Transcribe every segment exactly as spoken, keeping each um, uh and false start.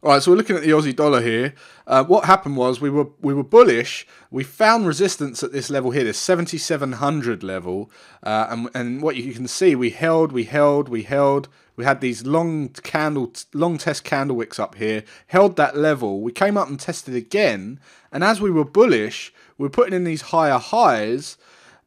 All right, so we're looking at the Aussie dollar here. Uh, what happened was we were we were bullish. We found resistance at this level here, this seventy-seven hundred level, uh, and and what you can see, we held, we held, we held. We had these long candle, long test candle wicks up here. Held that level. We came up and tested again, and as we were bullish, we were putting in these higher highs,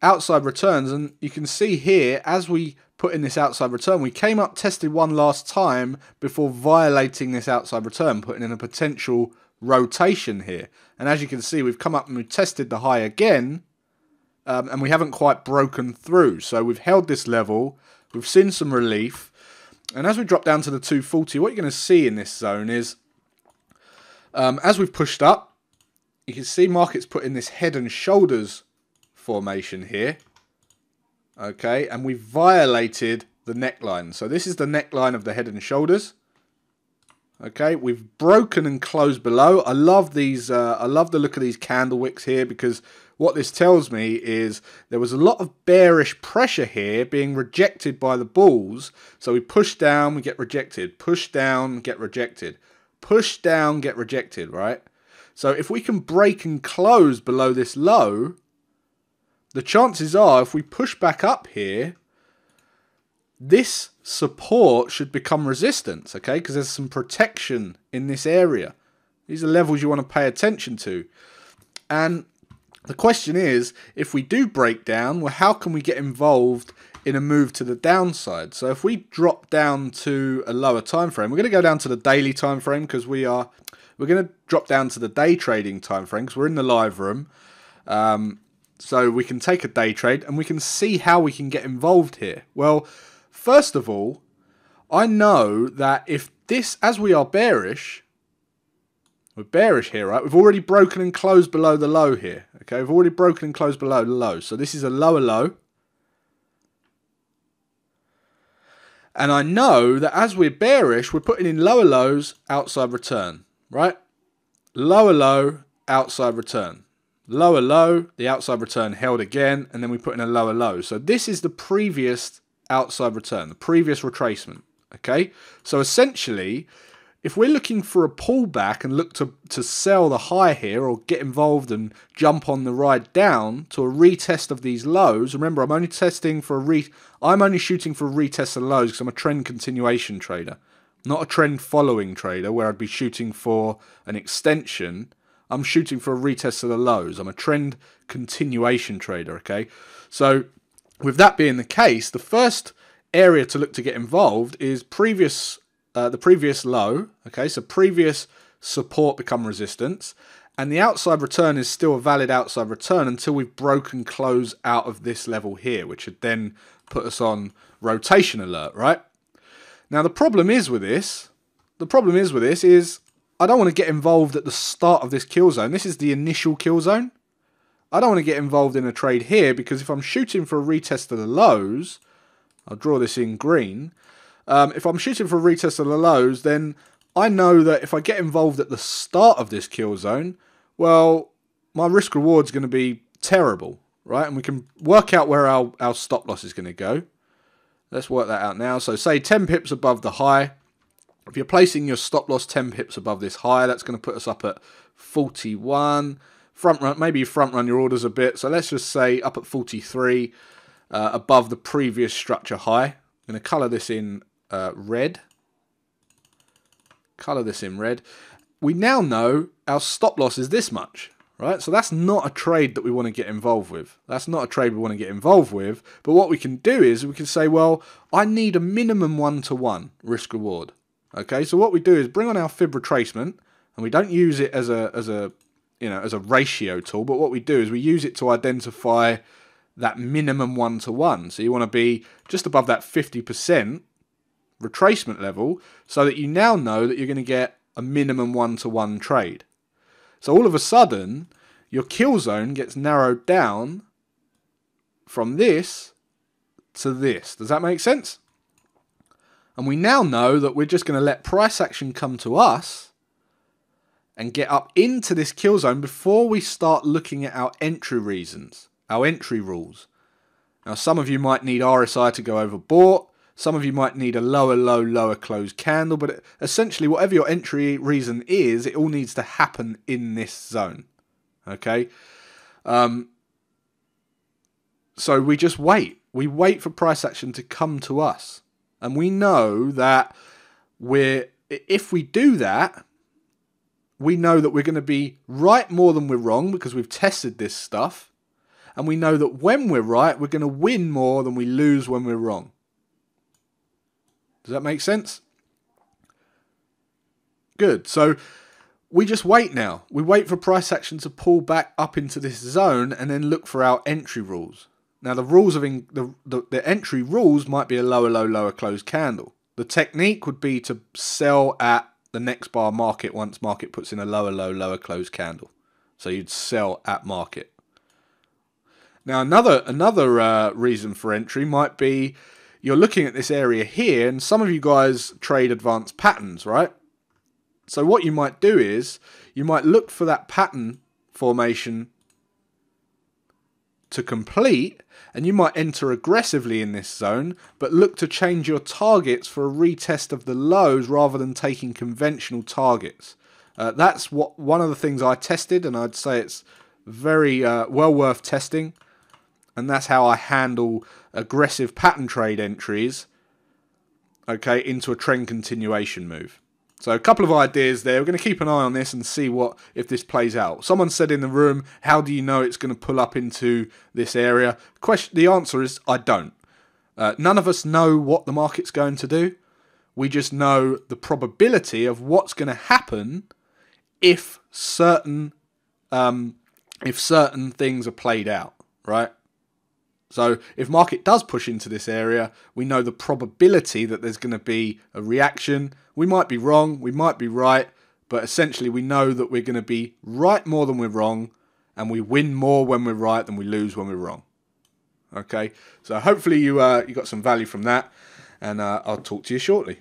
outside returns, and you can see here as we put in this outside return, we came up, tested one last time before violating this outside return, putting in a potential rotation here. And as you can see, we've come up and we tested the high again, um, and we haven't quite broken through. So we've held this level, we've seen some relief, and as we drop down to the two forty, what you're going to see in this zone is, um, as we've pushed up, you can see markets put in this head and shoulders formation here. Okay, and we violated the neckline. So this is the neckline of the head and shoulders. Okay, we've broken and closed below. I love these. Uh, I love the look of these candle wicks here, because what this tells me is there was a lot of bearish pressure here being rejected by the bulls. So we push down, we get rejected. Push down, get rejected. Push down, get rejected. Right. So if we can break and close below this low, the chances are, if we push back up here, this support should become resistance, okay? Because there's some protection in this area. These are levels you want to pay attention to. And the question is, if we do break down, well, how can we get involved in a move to the downside? So if we drop down to a lower time frame, we're going to go down to the daily time frame because we are, we're going to drop down to the day trading time frame because we're in the live room. Um, So we can take a day trade and we can see how we can get involved here. Well, first of all, I know that if this, as we are bearish, we're bearish here, right? We've already broken and closed below the low here. Okay, we've already broken and closed below the low. So this is a lower low. And I know that as we're bearish, we're putting in lower lows, outside return, right? Lower low, outside return. Lower low, the outside return held again, and then we put in a lower low. So this is the previous outside return, the previous retracement, okay? So essentially, if we're looking for a pullback and look to, to sell the high here or get involved and jump on the ride down to a retest of these lows, remember, I'm only testing for a re... I'm only shooting for a retest of lows because I'm a trend continuation trader, not a trend following trader where I'd be shooting for an extension. I'm shooting for a retest of the lows. I'm a trend continuation trader, okay? So with that being the case, the first area to look to get involved is previous, uh, the previous low, okay? So previous support become resistance. And the outside return is still a valid outside return until we've broken close out of this level here, which would then put us on rotation alert, right? Now, the problem is with this, the problem is with this is... I don't want to get involved at the start of this kill zone. This is the initial kill zone. I don't want to get involved in a trade here because if I'm shooting for a retest of the lows, I'll draw this in green. Um, if I'm shooting for a retest of the lows, then I know that if I get involved at the start of this kill zone, well, my risk reward is going to be terrible, right? And we can work out where our, our stop loss is going to go. Let's work that out now. So say ten pips above the high. If you're placing your stop loss ten pips above this high, that's going to put us up at forty-one. Front run, maybe you front run your orders a bit. So let's just say up at forty-three, uh, above the previous structure high. I'm going to colour this in uh, red. Colour this in red. We now know our stop loss is this much, right? So that's not a trade that we want to get involved with. That's not a trade we want to get involved with. But what we can do is we can say, well, I need a minimum one-to-one risk reward. Okay, so what we do is bring on our fib retracement, and we don't use it as a as a you know as a ratio tool, but what we do is we use it to identify that minimum one to one. So you want to be just above that fifty percent retracement level, so that you now know that you're going to get a minimum one to one trade. So all of a sudden, your kill zone gets narrowed down from this to this. Does that make sense? And we now know that we're just going to let price action come to us and get up into this kill zone before we start looking at our entry reasons, our entry rules. Now, some of you might need R S I to go overbought. Some of you might need a lower low, lower close candle, but essentially whatever your entry reason is, it all needs to happen in this zone. Okay. Um, so we just wait. We wait for price action to come to us. And we know that we're, if we do that, we know that we're going to be right more than we're wrong because we've tested this stuff. And we know that when we're right, we're going to win more than we lose when we're wrong. Does that make sense? Good. So we just wait now. We wait for price action to pull back up into this zone and then look for our entry rules. Now the rules of in, the, the the entry rules might be a lower low lower close candle. The technique would be to sell at the next bar market once market puts in a lower low lower close candle. So you'd sell at market. Now another another uh, reason for entry might be you're looking at this area here, and some of you guys trade advanced patterns, right? So what you might do is you might look for that pattern formation to complete, and you might enter aggressively in this zone, but look to change your targets for a retest of the lows rather than taking conventional targets. Uh, that's what one of the things I tested, and I'd say it's very uh, well worth testing, and that's how I handle aggressive pattern trade entries, okay, into a trend continuation move. So a couple of ideas there. We're going to keep an eye on this and see what if this plays out. Someone said in the room, how do you know it's going to pull up into this area? Question, the answer is, I don't. Uh, none of us know what the market's going to do. We just know the probability of what's going to happen if certain, um, if certain things are played out, right? So if market does push into this area, we know the probability that there's going to be a reaction. We might be wrong, we might be right, but essentially we know that we're going to be right more than we're wrong, and we win more when we're right than we lose when we're wrong. Okay, so hopefully you, uh, you got some value from that, and uh, I'll talk to you shortly.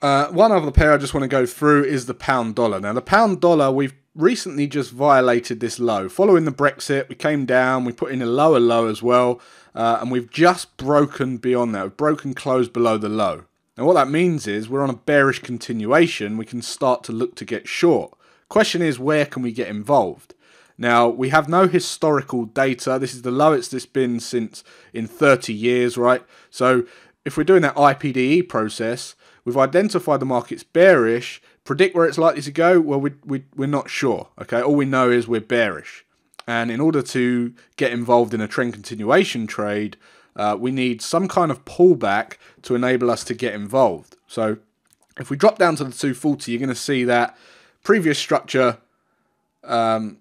Uh, one other pair I just want to go through is the pound dollar. Now the pound dollar, we've recently just violated this low. Following the Brexit, we came down, we put in a lower low as well, uh, and we've just broken beyond that. We've broken close below the low. Now what that means is we're on a bearish continuation. We can start to look to get short. Question is, where can we get involved? Now we have no historical data. This is the lowest it's been since in thirty years, right? So if we're doing that I P D E process, we've identified the market's bearish. Predict where it's likely to go? Well, we, we, we're not sure. Okay, all we know is we're bearish. And in order to get involved in a trend continuation trade, uh, we need some kind of pullback to enable us to get involved. So if we drop down to the two forty, you're going to see that previous structure, um,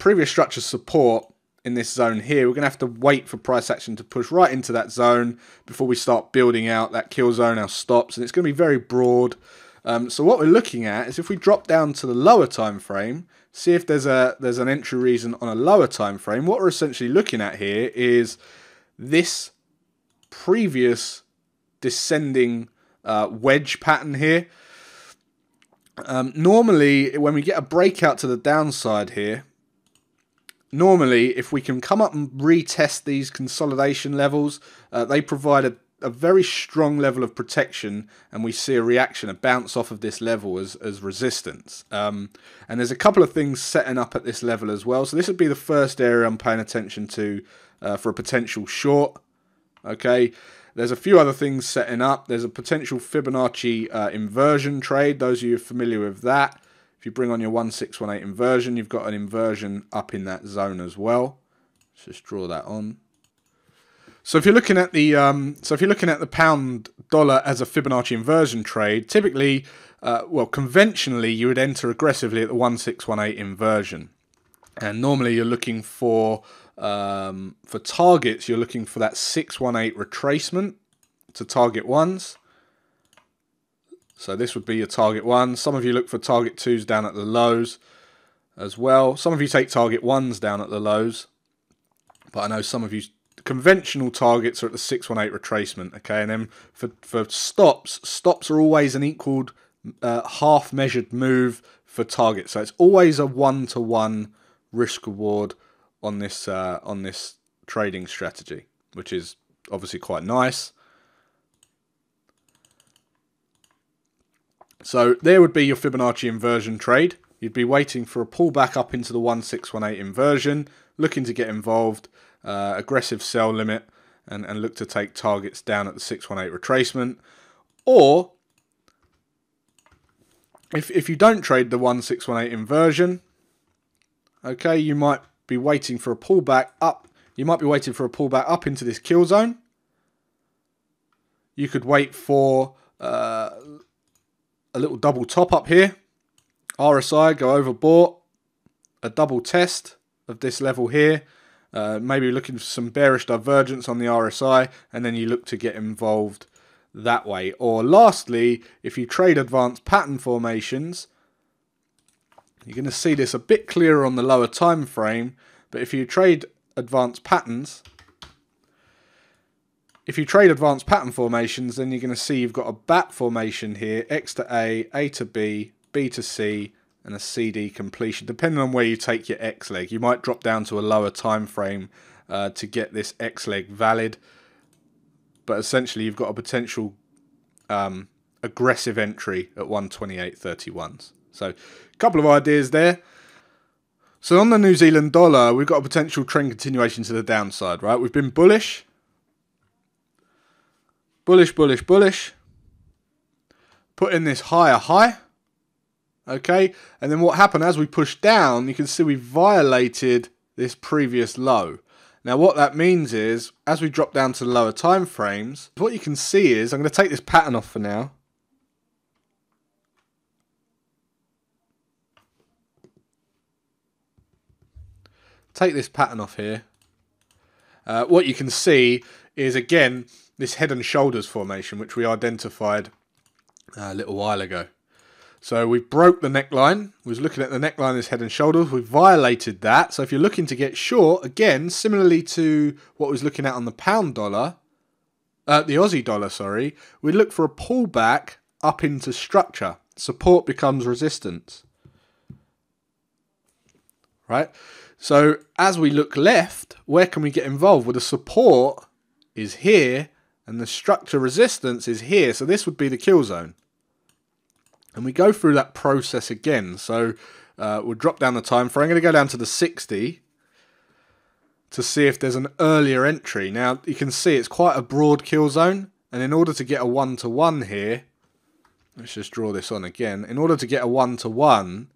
previous structure support in this zone here. We're going to have to wait for price action to push right into that zone before we start building out that kill zone, our stops, and it's going to be very broad. Um, so what we're looking at is if we drop down to the lower time frame, see if there's a there's an entry reason on a lower time frame. What we're essentially looking at here is this previous descending uh, wedge pattern here. Um, normally, when we get a breakout to the downside here, normally if we can come up and retest these consolidation levels, uh, they provide a a very strong level of protection, and we see a reaction, a bounce off of this level as, as resistance. Um, and there's a couple of things setting up at this level as well. So this would be the first area I'm paying attention to uh, for a potential short. Okay, there's a few other things setting up. There's a potential Fibonacci uh, inversion trade. Those of you familiar with that, if you bring on your one six one eight inversion, you've got an inversion up in that zone as well. Let's just draw that on. So if you're looking at the um, so if you're looking at the pound dollar as a Fibonacci inversion trade, typically, uh, well, conventionally, you would enter aggressively at the one six one eight inversion, and normally you're looking for um, for targets. You're looking for that six one eight retracement to target ones. So this would be your target one. Some of you look for target twos down at the lows as well. Some of you take target ones down at the lows, but I know some of you. Conventional targets are at the six one eight retracement, okay, and then for, for stops, stops are always an equal uh, half measured move for targets, so it's always a one-to-one risk reward on this uh, on this trading strategy, which is obviously quite nice. So there would be your Fibonacci inversion trade. You'd be waiting for a pullback up into the one six one eight inversion, looking to get involved, uh, aggressive sell limit, and, and look to take targets down at the six one eight retracement. Or, if, if you don't trade the one six one eight inversion, okay, you might be waiting for a pullback up. You might be waiting for a pullback up into this kill zone. You could wait for uh, a little double top up here. R S I, go overbought. A double test of this level here. Uh, maybe looking for some bearish divergence on the R S I, and then you look to get involved that way. Or lastly, if you trade advanced pattern formations, you're going to see this a bit clearer on the lower time frame, but if you trade advanced patterns, if you trade advanced pattern formations, then you're going to see you've got a B A T formation here, X to A, A to B, B to C, and a C D completion. Depending on where you take your X leg, you might drop down to a lower time frame uh, to get this X leg valid. But essentially, you've got a potential um, aggressive entry at one twenty-eight thirty-ones. So, a couple of ideas there. So, on the New Zealand dollar, we've got a potential trend continuation to the downside, right? We've been bullish. Bullish, bullish, bullish. Put in this higher high. Okay. And then what happened as we pushed down, you can see we violated this previous low. Now, what that means is, as we drop down to the lower time frames, what you can see is, I'm going to take this pattern off for now. Take this pattern off here. Uh, what you can see is, again, this head and shoulders formation, which we identified a little while ago. So we broke the neckline. We was looking at the neckline, this head and shoulders. We violated that. So if you're looking to get short, again, similarly to what we was looking at on the pound dollar, uh, the Aussie dollar, sorry, we look for a pullback up into structure. Support becomes resistance. Right? So as we look left, where can we get involved? Well, the support is here and the structure resistance is here. So this would be the kill zone. And we go through that process again. So uh, we'll drop down the time frame. I'm going to go down to the sixty to see if there's an earlier entry. Now, you can see it's quite a broad kill zone. And in order to get a one-to-one here, let's just draw this on again. In order to get a one-to-one,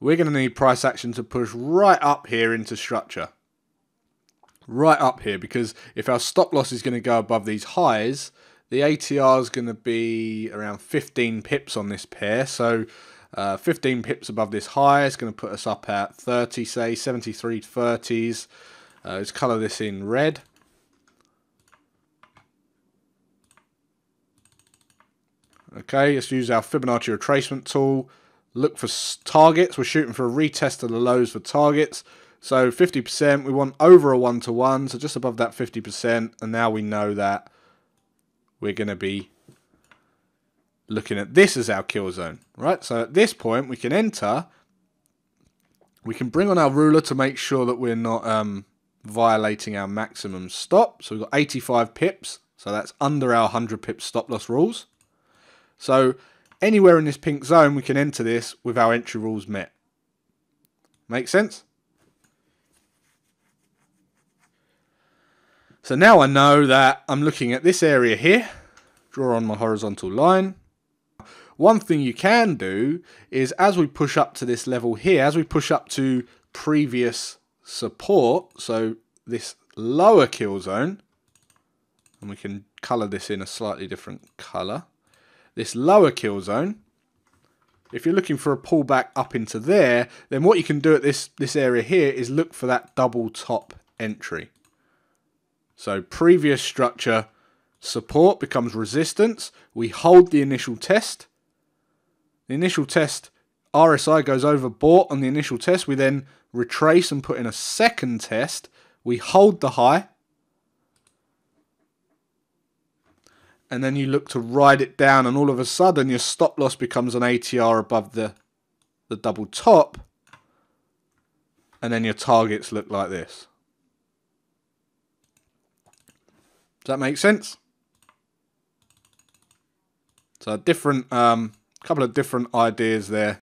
we're going to need price action to push right up here into structure. Right up here, because if our stop loss is going to go above these highs, the A T R is going to be around fifteen pips on this pair. So uh, fifteen pips above this high is going to put us up at thirty, say, seventy-three thirties. Uh, let's colour this in red. Okay, let's use our Fibonacci retracement tool. Look for targets. We're shooting for a retest of the lows for targets. So fifty percent, we want over a one-to-one, so just above that fifty percent. And now we know that we're going to be looking at this as our kill zone, right? So at this point, we can enter. We can bring on our ruler to make sure that we're not um, violating our maximum stop. So we've got eighty-five pips. So that's under our one hundred pip stop loss rules. So anywhere in this pink zone, we can enter this with our entry rules met. Make sense? So now I know that I'm looking at this area here. Draw on my horizontal line. One thing you can do is, as we push up to this level here, as we push up to previous support, so this lower kill zone, and we can colour this in a slightly different colour. This lower kill zone, if you're looking for a pullback up into there, then what you can do at this, this area here is look for that double top entry. So previous structure support becomes resistance. We hold the initial test. The initial test, R S I goes overbought on the initial test. We then retrace and put in a second test. We hold the high. And then you look to ride it down, and all of a sudden your stop loss becomes an A T R above the, the double top, and then your targets look like this. Does that make sense? So different, um, couple of different ideas there